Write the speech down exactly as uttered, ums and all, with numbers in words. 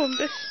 This